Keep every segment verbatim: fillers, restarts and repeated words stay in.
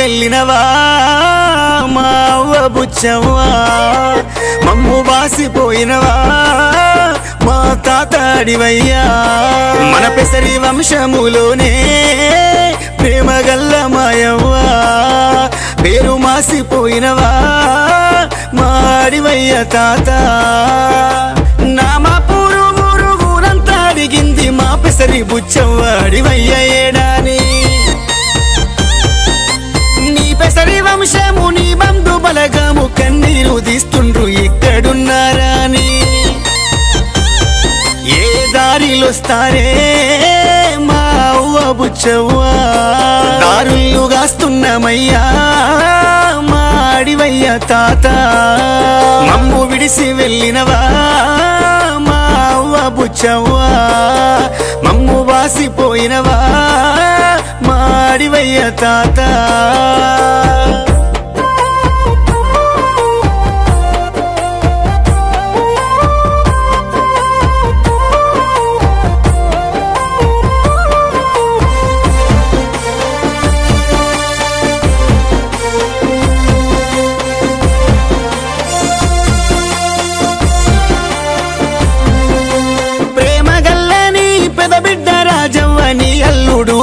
వెళ్ళినవా మావ బుచ్చవా మమ్ము బాసిపోయినవా మా తాతాడివయ్యా మన పెసరి వంశములోనే ప్రేమ గల్ల మాయవ్వా పేరు మాసిపోయినవా మాడివయ్య తాత నామా పూరు మూరు ఊరంతా అడిగింది మా పెసరి బుచ్చవ్వాడివయ్య ఏడాని నీ పెసరి వంశము నీ బంధు బలగము కన్నీరు తీస్తుండ్రు ఇక్కడున్నారాని ఏ దారిలోస్తారే మా అవ్వ బుచ్చవ్వా దారులు గాస్తున్నామయ్యా మాడివయ్య తాత మమ్ము విడిసి వెళ్ళినవా మా అవ్వ బుచ్చవ్వా మమ్ము వాసిపోయినవా మాడివయ్య తాత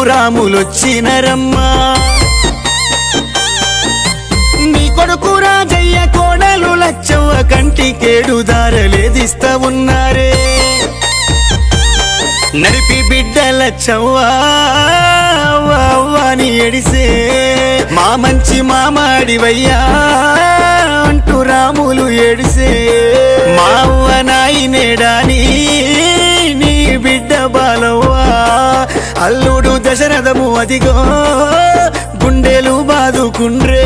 రాములొచ్చినరమ్మా నీ కొడుకు రాజయ్య కోడలు లచ్చవ్వ కంటికేడు దారలేదిస్తా ఉన్నారే నడిపి బిడ్డలచ్చవ్వ వాని ఎడిసే మా మంచి మామాడివయ్యా అంటూ రాములు ఎడిసే మా అవ్వ నాయనేడాని నీ బిడ్డ బాలవ్వా అల్లుడు దశరథము అదిగో గుండెలు బాదుకుండ్రే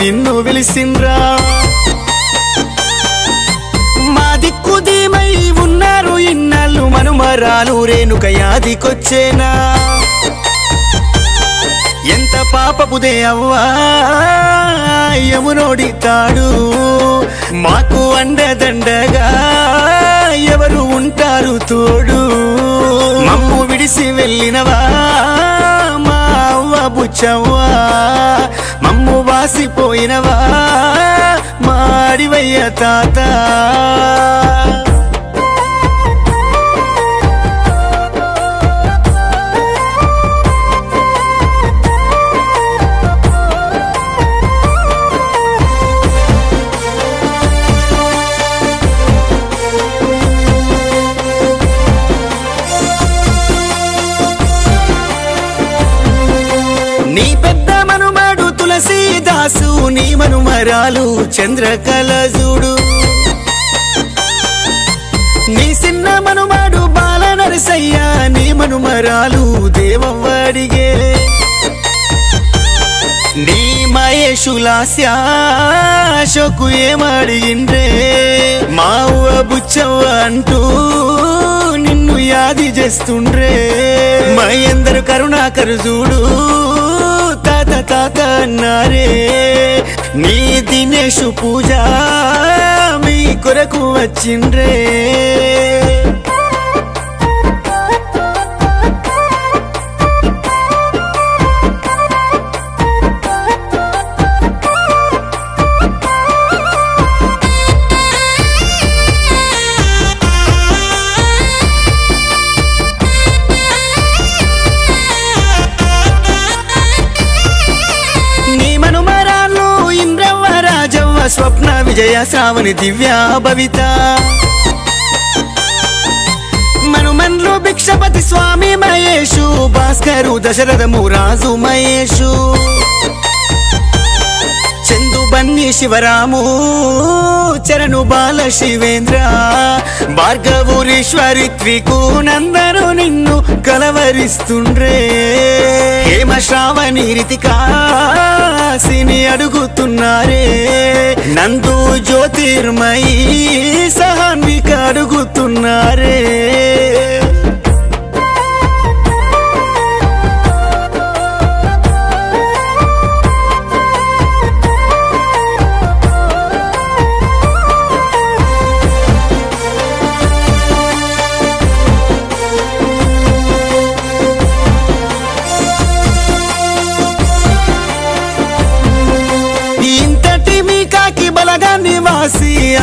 నిన్ను వెలిసిండ్రా మా దిక్కు దీమై ఉన్నారు ఇన్నాళ్ళు మనుమరాలు రేణుక యాదికొచ్చేనా ఎంత పాపపుదే అవ్వా యమునోడి తాడు మాకు అండదండగా ఎవరు ఉంటారు తోడు మమ్ము విడిసి వెళ్ళినవా మా అవ్వ బుచ్చవ్వా మమ్ము వాసిపోయినవా మాడివయ్య తాత సీదాసు నీ మనుమరాలు చంద్రకళజుడు నీ సిన్న మనుమాడు బాల నరసయ్య నీ మనుమరాలు దేవవ్వడిగే నీ మయేషులాశాశోకు ఏమడిగిండ్రే మా అవ్వ బుచ్చవ్వ అంటూ నిన్ను యాది చేస్తుండ్రే మయందరు కరుణాకరు చూడు తాత అన్నారే నీ దినేషు పూజ మీ కొరకు వచ్చిండ్రే స్వప్న విజయ శ్రావణి దివ్యా భవిత మనుమన్లు భిక్షపతి స్వామి మహేషు భాస్కరు దశరథము రాజు మహేషు చందు ಬನ್ನಿ ಶಿವರಾಮು ಚರಣು ಬಾಲ ಶಿವೇಂದ್ರ ಭಾರ್ಗವೂರೀಶ್ವರಿ ತ್ರಿಕೂನಂದನು ನಿನ್ನು ಕಲವರಿಸ್ತುಂಡ್ರೆ ಹೇಮ ಶ್ರಾವಣಿ ರಿತಿಕಾ ಸಿನಿ ಅಡುಗುತ್ತುನ್ನಾರೇ ನಂದು ಜ್ಯೋತಿರ್ಮಯಿ ಸಹಾನ್ವಿಕ ಅಡುಗುತ್ತುನ್ನಾರೇ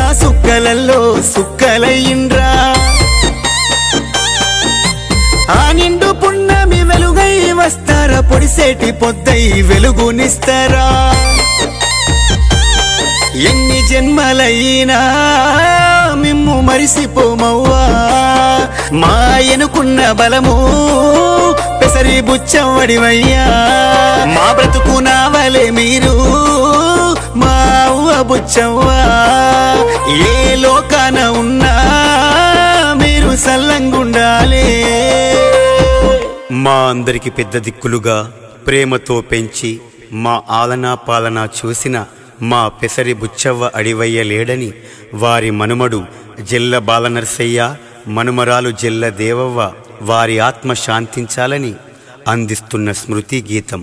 ఆ సుక్కలలో సుక్కలైండ్రా ఆ నిండు పున్నమి వెలుగై వస్తారా పొడిసేటి పొద్దై వెలుగునిస్తారా ఎన్ని జన్మలైనా మిమ్ము మరిసిపోమవ్వా మా ఎనుకున్న బలము పెసరి బుచ్చవడివయ్యా మా బ్రతుకునావలే మీరు మా బుచ్చవ్వా ఏ లోకాన ఉన్నా మీరు సల్లంగుండాలే మా అందరికి పెద్ద దిక్కులుగా ప్రేమతో పెంచి మా ఆలనా పాలనా చూసిన మా పెసరి బుచ్చవ్వ అడివయ్య లేడని వారి మనుమడు జల్ల బాలనర్సయ్య మనుమరాలు జల్ల దేవవ్వ వారి ఆత్మ శాంతించాలని అందిస్తున్న స్మృతి గీతం.